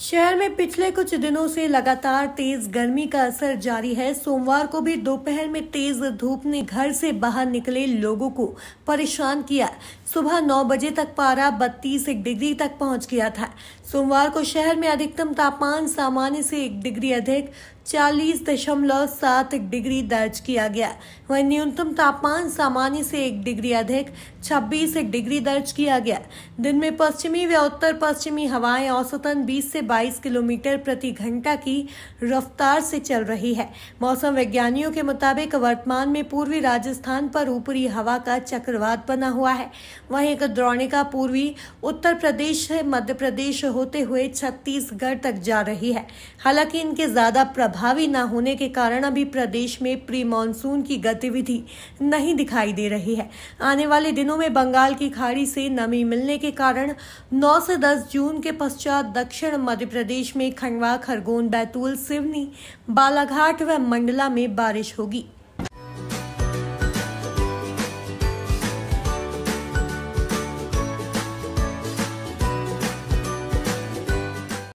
शहर में पिछले कुछ दिनों से लगातार तेज गर्मी का असर जारी है। सोमवार को भी दोपहर में तेज धूप ने घर से बाहर निकले लोगों को परेशान किया। सुबह 9 बजे तक पारा 32 डिग्री तक पहुंच गया था। सोमवार को शहर में अधिकतम तापमान सामान्य से 1 डिग्री अधिक 40.7 डिग्री दर्ज किया गया। वहीं न्यूनतम तापमान सामान्य से 1 डिग्री अधिक 26 डिग्री दर्ज किया गया। दिन में पश्चिमी व उत्तर पश्चिमी हवाएं औसतन 20 से 22 किलोमीटर प्रति घंटा की रफ्तार से चल रही है। मौसम वैज्ञानिकों के मुताबिक वर्तमान में पूर्वी राजस्थान पर ऊपरी हवा का चक्रवात बना हुआ है। वहीं एक द्रोणिका पूर्वी उत्तर प्रदेश से मध्य प्रदेश होते हुए छत्तीसगढ़ तक जा रही है। हालांकि इनके ज्यादा प्रभावी न होने के कारण अभी प्रदेश में प्री मानसून की गतिविधि नहीं दिखाई दे रही है। आने वाले दिनों में बंगाल की खाड़ी से नमी मिलने के कारण 9 से 10 जून के पश्चात दक्षिण मध्य प्रदेश में खंडवा, खरगोन, बैतूल, सिवनी, बालाघाट व मंडला में बारिश होगी।